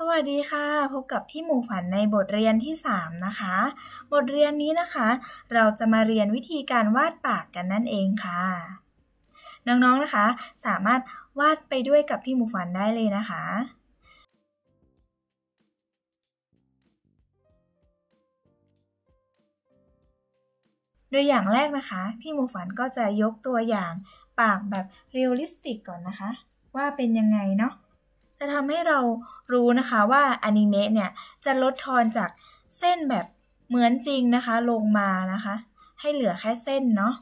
สวัสดีค่ะพบกับพี่หมูฝันในบทเรียนที่3นะคะบทเรียนนี้นะคะเราจะมาเรียนวิธีการวาดปากกันนั่นเองค่ะน้องๆ นะคะสามารถวาดไปด้วยกับพี่หมูฝันได้เลยนะคะโดยอย่างแรกนะคะพี่หมูฝันก็จะยกตัวอย่างปากแบบเรียลลิสติกก่อนนะคะว่าเป็นยังไงเนาะจะทำให้เรารู้นะคะว่าอนิเมะเนี่ยจะลดทอนจากเส้นแบบเหมือนจริงนะคะลงมานะคะให้เหลือแค่เส้นเนาะ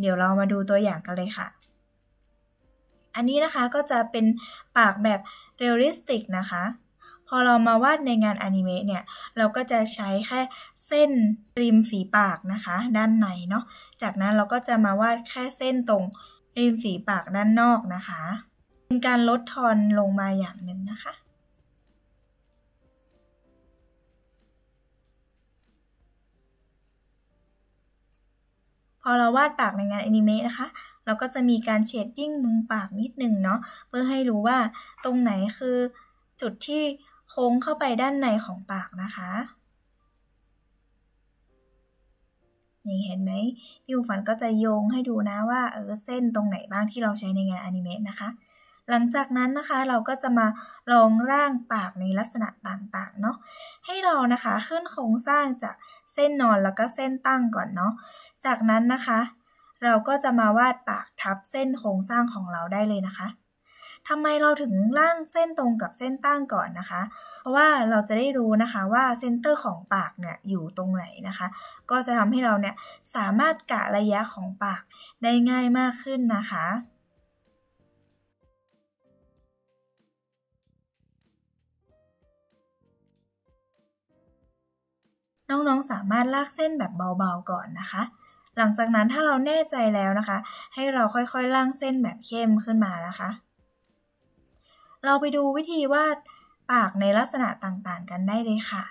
เดี๋ยวเรามาดูตัวอย่างกันเลยค่ะอันนี้นะคะก็จะเป็นปากแบบเรียลลิสติกนะคะพอเรามาวาดในงานอนิเมะเนี่ยเราก็จะใช้แค่เส้นริมฝีปากนะคะด้านในเนาะจากนั้นเราก็จะมาวาดแค่เส้นตรงริมฝีปากด้านนอกนะคะเป็นการลดทอนลงมาอย่างหนึ่งนะคะพอเราวาดปากในงานอนิเมะนะคะเราก็จะมีการเชดดิ้งมุมปากนิดนึงเนาะเพื่อให้รู้ว่าตรงไหนคือจุดที่โค้งเข้าไปด้านในของปากนะคะนี่เห็นไหมพี่หมูฝันก็จะโยงให้ดูนะว่าเส้นตรงไหนบ้างที่เราใช้ในงานอนิเมะนะคะหลังจากนั้นนะคะเราก็จะมาลองร่างปากในลักษณะต่างๆเนาะให้เรานะคะขึ้นโครงสร้างจากเส้นนอนแล้วก็เส้นตั้งก่อนเนาะจากนั้นนะคะเราก็จะมาวาดปากทับเส้นโครงสร้างของเราได้เลยนะคะทำไมเราถึงร่างเส้นตรงกับเส้นตั้งก่อนนะคะเพราะว่าเราจะได้รู้นะคะว่าเซนเตอร์ของปากเนี่ยอยู่ตรงไหนนะคะก็จะทำให้เราเนี่ยสามารถกะระยะของปากได้ง่ายมากขึ้นนะคะน้องๆสามารถลากเส้นแบบเบาๆก่อนนะคะหลังจากนั้นถ้าเราแน่ใจแล้วนะคะให้เราค่อยๆลากเส้นแบบเข้มขึ้นมานะคะเราไปดูวิธีวาดปากในลักษณะต่างๆกันได้เลยค่ะ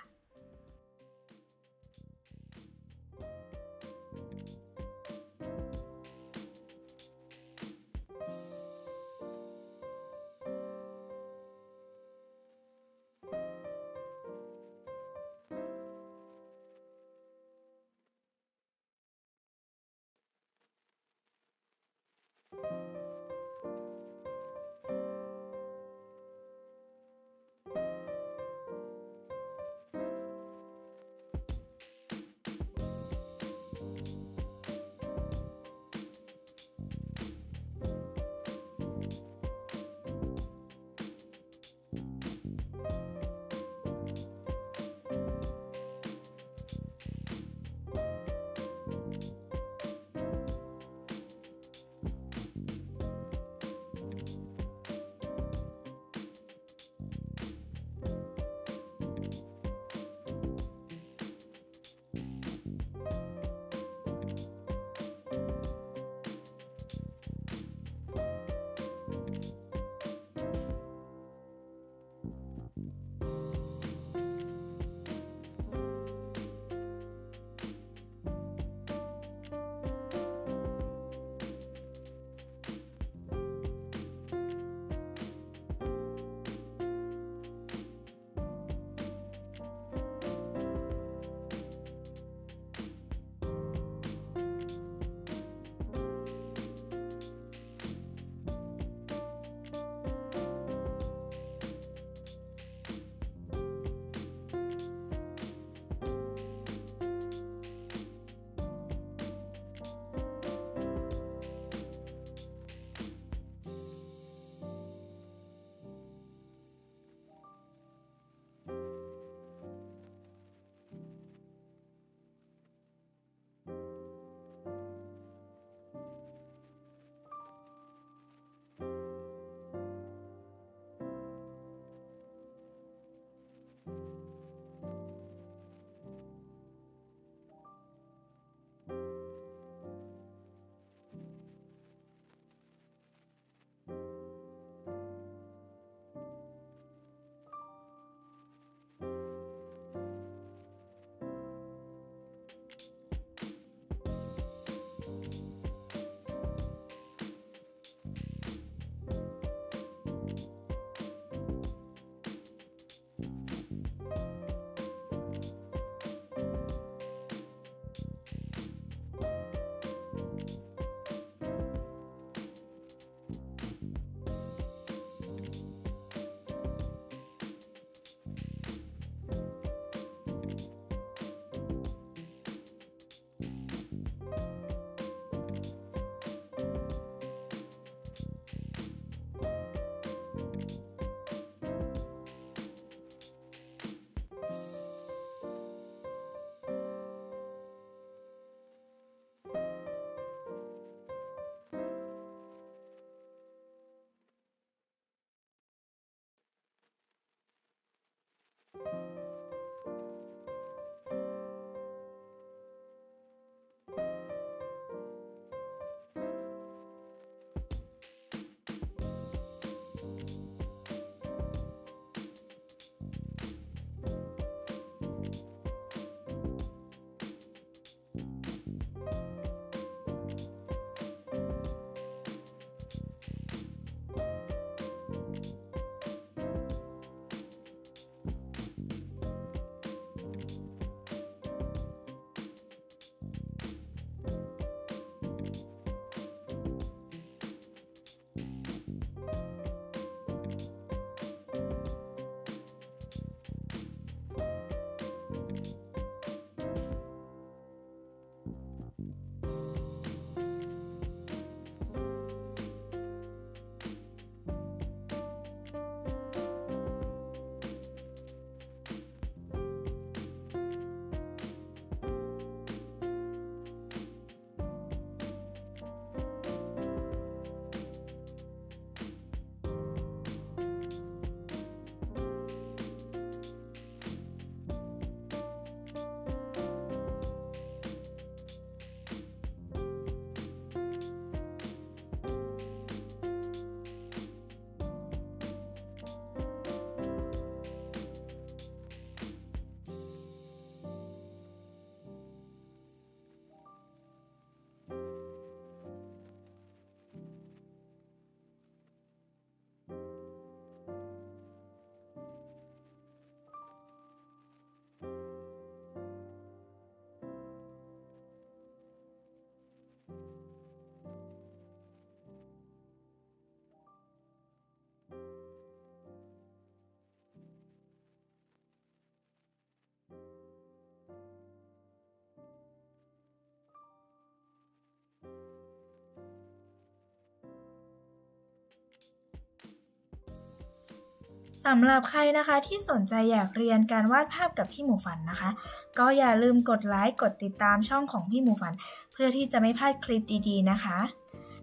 สำหรับใครนะคะที่สนใจอยากเรียนการวาดภาพกับพี่หมูฝันนะคะก็อย่าลืมกดไลค์กดติดตามช่องของพี่หมูฝันเพื่อที่จะไม่พลาดคลิปดีๆนะคะ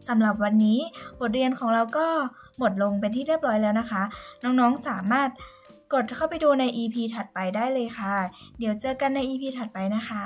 สำหรับวันนี้บทเรียนของเราก็หมดลงเป็นที่เรียบร้อยแล้วนะคะน้องๆสามารถกดเข้าไปดูใน EP ถัดไปได้เลยค่ะเดี๋ยวเจอกันใน EP ถัดไปนะคะ